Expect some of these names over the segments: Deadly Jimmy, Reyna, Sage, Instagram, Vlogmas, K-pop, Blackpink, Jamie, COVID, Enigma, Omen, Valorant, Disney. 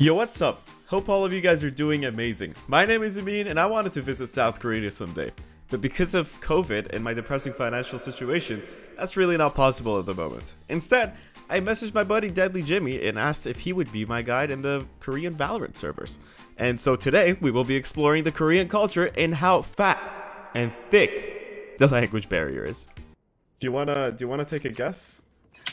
Yo, what's up? Hope all of you guys are doing amazing. My name is Amin and I wanted to visit South Korea someday. But because of COVID and my depressing financial situation, that's really not possible at the moment. Instead, I messaged my buddy Deadly Jimmy and asked if he would be my guide in the Korean Valorant servers. And so today, we will be exploring the Korean culture and how fat and thick the language barrier is. Do you wanna take a guess?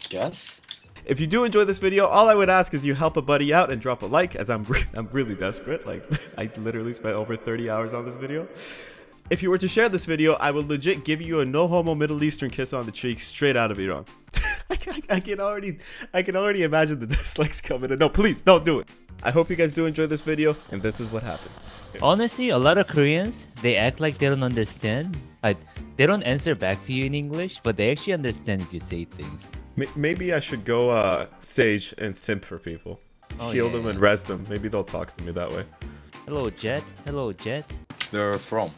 Guess? If you do enjoy this video, all I would ask is you help a buddy out and drop a like, as I'm really desperate. Like, I literally spent over 30 hours on this video. If you were to share this video, I would legit give you a no-homo Middle Eastern kiss on the cheek straight out of Iran. I can already imagine the dislikes coming in. No, please, don't do it. I hope you guys do enjoy this video, and this is what happens. Honestly, a lot of Koreans, they act like they don't understand. They don't answer back to you in English, but they actually understand if you say things. Maybe I should go Sage and simp for people. Oh, Heal them and res them. Maybe they'll talk to me that way. Hello, Jet. Hello, Jet. They're from.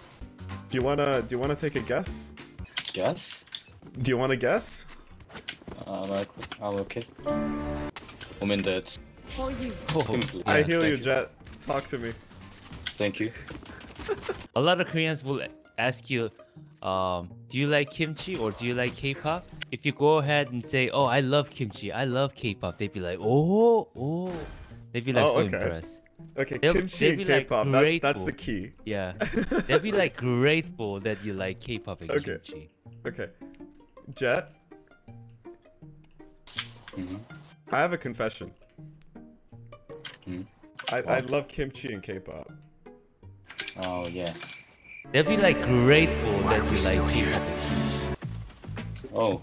Do you wanna take a guess? Guess? Do you wanna guess? Okay. Omen dead. Oh, yeah, I heal you, Jet. Talk to me. Thank you. A lot of Koreans will ask you, do you like kimchi or do you like K-pop? If you go ahead and say, oh, I love kimchi, I love K-pop, they'd be like, oh, they'd be like, oh, so okay. Impressed. Okay, kimchi and K-pop, like, that's the key. Yeah, they'd be like grateful that you like K-pop and kimchi. Okay, Jet, I have a confession. I love kimchi and K-pop. Oh yeah. They'll be like grateful that you like K-pop. Oh,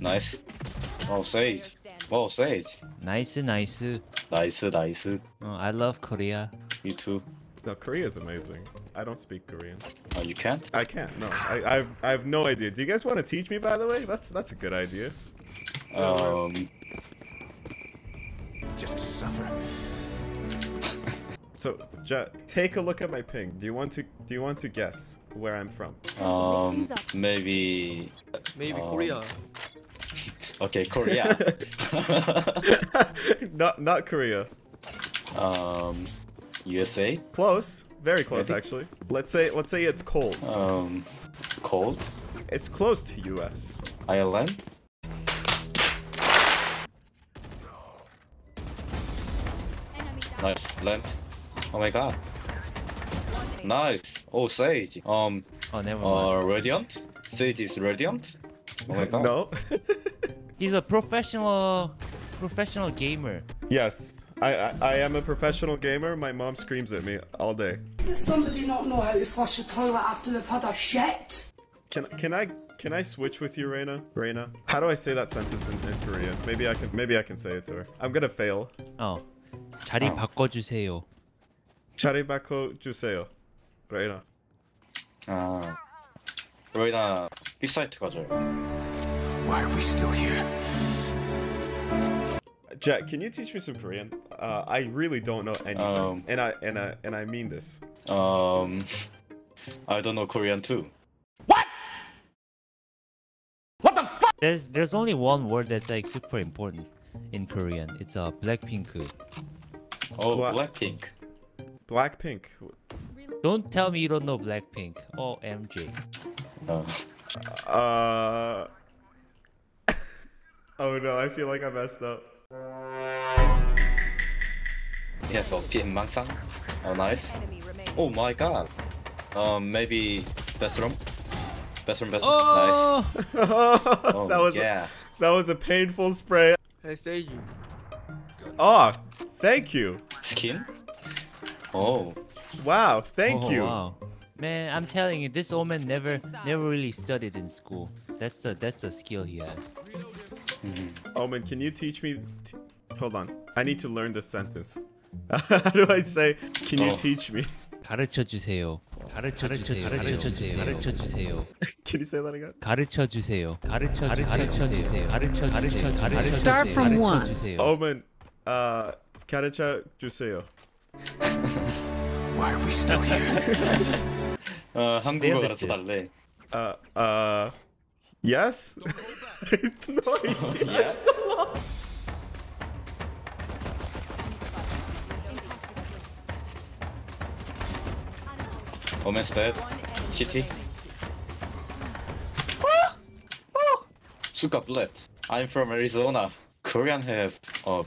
nice. Oh, Sage. Oh, Sage. Nice. Oh, I love Korea. Me too. No, Korea is amazing. I don't speak Korean. Oh, you can't? I can't. No, I have no idea. Do you guys want to teach me? By the way, that's a good idea. Just to suffer. So, Jet, take a look at my ping. Do you want to guess where I'm from? Maybe Korea. Okay, Korea. not Korea. USA. Close. Very close, maybe? Actually. Let's say it's cold. Cold. It's close to US. Ireland. Nice. Left. Oh my god. Nice. Oh, Sage. Oh, never mind. Radiant? Sage is Radiant? Oh my god. No. He's a professional gamer. Yes. I am a professional gamer. My mom screams at me all day. Does somebody not know how to flush a toilet after they've had a shit? Can I switch with you, Reyna? Reyna? How do I say that sentence in Korean? Maybe I can say it to her. I'm gonna fail. Oh. 자리 바꿔주세요. 자리 바꿔주세요. Reyna. Reyna, B-site 가죠. Why are we still here? Jack, can you teach me some Korean? I really don't know anything, and I mean this. I don't know Korean too. What? What the fuck? There's only one word that's like super important in Korean. It's a Blackpink. Oh, Blackpink. Blackpink. Don't tell me you don't know Blackpink. Oh, MJ. Oh no, I feel like I messed up. Yeah, for PM Mangsang. Oh, nice. Oh my god. Maybe bathroom. Bathroom. Oh! Nice. Oh, that was a painful spray. I say you. Oh, thank you. Skin. Oh wow, thank you. Wow. Man, I'm telling you, this Omen never really studied in school. That's the skill he has. Omen, can you teach me? Hold on, I need to learn this sentence. How do I say? Can you teach me? 가르쳐 주세요. 가르쳐 주세요. 가르쳐 주세요. 가르쳐 주세요. Can you say that again? 가르쳐 주세요. 가르쳐 주세요. 가르쳐 주세요. Start from one. Omen, 가르쳐 주세요. Why are we still here? 한국어 가르쳐 달래. Yes? No idea. Yeah. So long. Omen's dead. CT. Suka left. I'm from Arizona. Korean have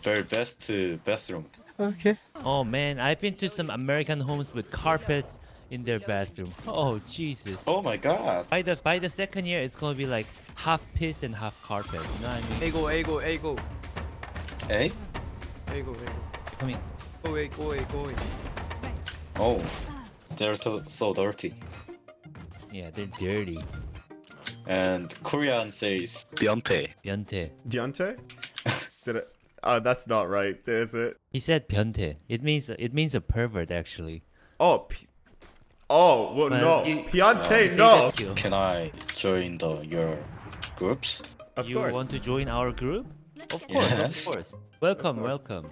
very best bathroom. Okay. Oh man, I've been to some American homes with carpets in their bathroom. Oh Jesus. Oh my God. By the second year, it's gonna be like half piss and half carpet. You know what I mean? Hey go, hey go, hey go. Hey? Hey go, hey go. Come in. Go away, go away, go away. Oh, they're so dirty. Yeah, they're dirty. And Korean says 변태. 변태. 변태? Did it? That's not right, is it? He said 변태. It means a pervert actually. Oh. Oh, well, but no. Piante, no. Can I join your groups? Of course. You want to join our group? Of course, yes. Of course. Welcome, of course. Welcome.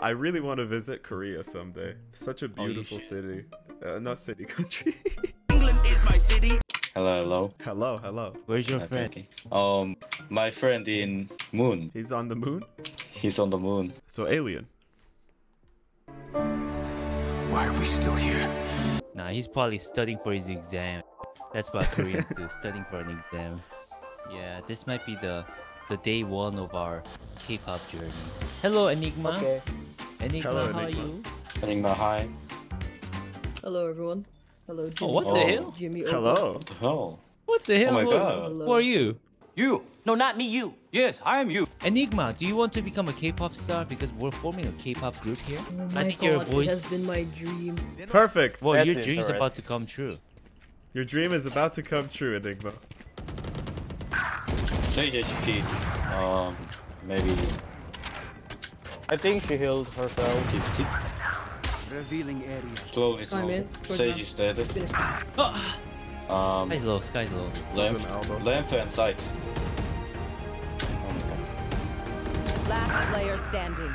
I really want to visit Korea someday. Such a beautiful city. Not city, country. England is my city. Hello, hello. Hello, hello. Where's your friend? My friend in moon. He's on the moon? He's on the moon. So alien. Why are we still here? Nah, he's probably studying for his exam. That's what Koreans do, studying for an exam. Yeah, this might be the day one of our K-pop journey. Hello, Enigma. Okay. Enigma, hello, how Enigma. Are you? Enigma, hi. Hello, everyone. Hello, Jimmy. Oh, what the hell? Jimmy, hello. What the hell? What the hell? Oh my God. Hello. Who are you? You. No, not me, you. Yes, I am you. Enigma, do you want to become a K-pop star? Because we're forming a K-pop group here. Oh I think God, your voice has been my dream. Perfect. Well, your dream's about to come true. Your dream is about to come true, Enigma. Sage HP. Maybe. I think she healed herself. Revealing area. Slowly. Sage is dead. Sky's low. Sky's low. Length and sight. Last player standing.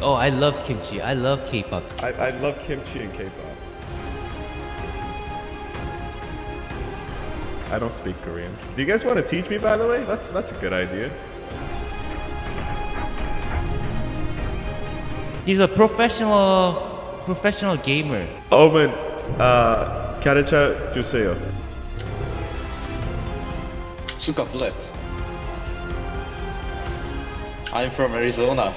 Oh, I love kimchi. I love K-pop. I love kimchi and K-pop. I don't speak Korean. Do you guys want to teach me, by the way? That's a good idea. He's a professional gamer. Omen, 가르쳐 주세요. Suka left. I'm from Arizona.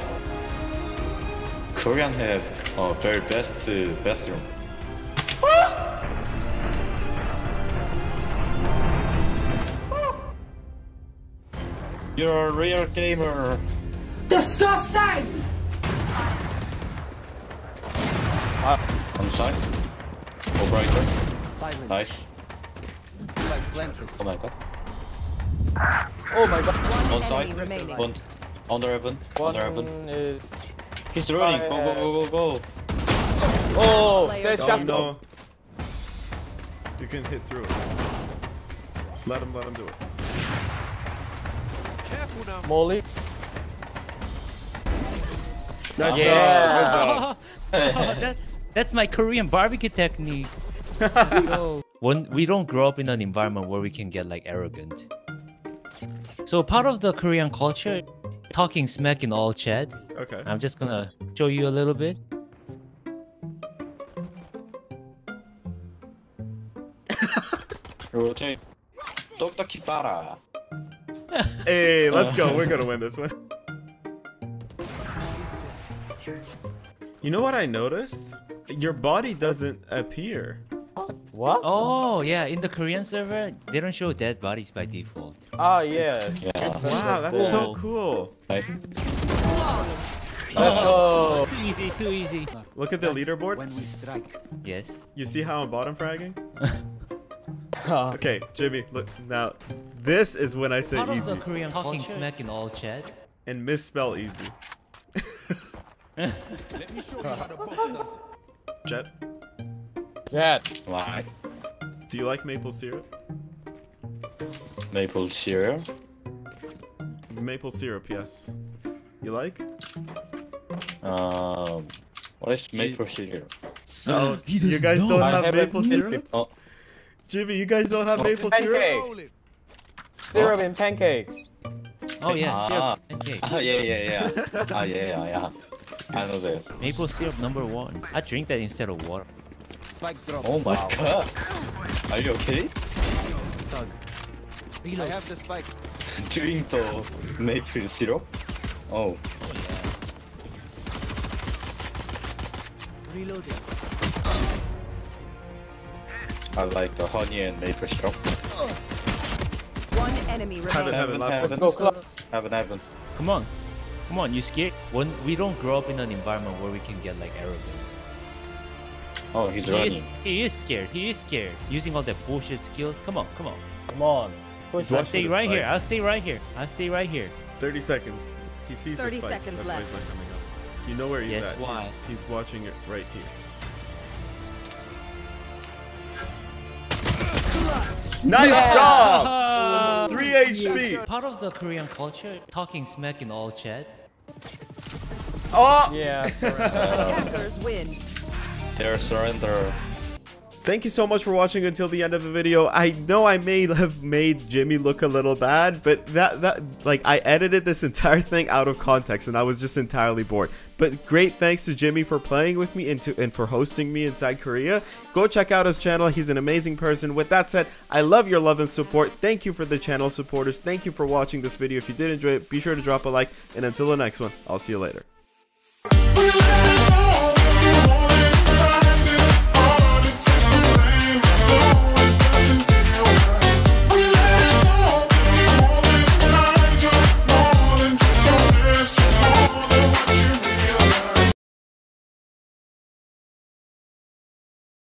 Korean have very best bathroom. You're a real gamer. Disgusting! On the side. Operator. Silence. Nice. Oh my God. Oh my God. One side. Remaining. One. On the heaven. On the heaven. He's running. Go, go, go, go, go. Oh! That's shot. No. You can hit through it. Let him do it. Careful now. Molly. Nice job. Good job. That's my Korean barbecue technique. When we don't grow up in an environment where we can get like arrogant. So part of the Korean culture, talking smack in all chat. Okay. I'm just gonna show you a little bit. Rotate. Dr. Kibara. Hey, let's go. We're gonna win this one. You know what I noticed? Your body doesn't appear. What? Oh, yeah. In the Korean server, they don't show dead bodies by default. Oh, yeah. Wow, that's so cool. Oh. Too easy, too easy. Look at the leaderboard. When we strike. Yes. You see how I'm bottom fragging? Okay, Jimmy, look. Now, this is when I say part easy. Of the Korean talking smack in all chat. And misspell easy. Let me show you how to boss does it. Jet. Jet. Why? Do you like maple syrup? Maple syrup? Maple syrup, yes. You like? What is maple syrup? No, you guys don't have maple syrup? Oh. Jimmy, you guys don't have maple syrup? Syrup in pancakes. Oh yeah, syrup in pancakes. Oh yeah. Oh yeah. I know that. Maple syrup number 1. I drink that instead of water. Spike drop. Oh my god. Are you okay? Thug. Reload. I have the spike. Doing the maple syrup. Oh. Reloading. I like the honey and maple syrup. One enemy remains. Heaven. Come on. Come on, you scared? When we don't grow up in an environment where we can get like arrogant. Oh, he's running. He is scared. Using all that bullshit skills. Come on. I'll stay right here. I'll stay right here. 30 seconds. He sees the spike. 30 seconds left. That's why he's not coming up. You know where he's at. Why? He's watching it right here. Nice job! 3 HP! Yeah. Part of the Korean culture, talking smack in all chat. Oh! Yeah. Attackers win. Their surrender. Thank you so much for watching until the end of the video. I know I may have made Jimmy look a little bad, but like I edited this entire thing out of context and I was just entirely bored. But great thanks to Jimmy for playing with me and for hosting me inside Korea. Go check out his channel. He's an amazing person. With that said, I love your love and support. Thank you for the channel supporters. Thank you for watching this video. If you did enjoy it, be sure to drop a like, and until the next one, I'll see you later.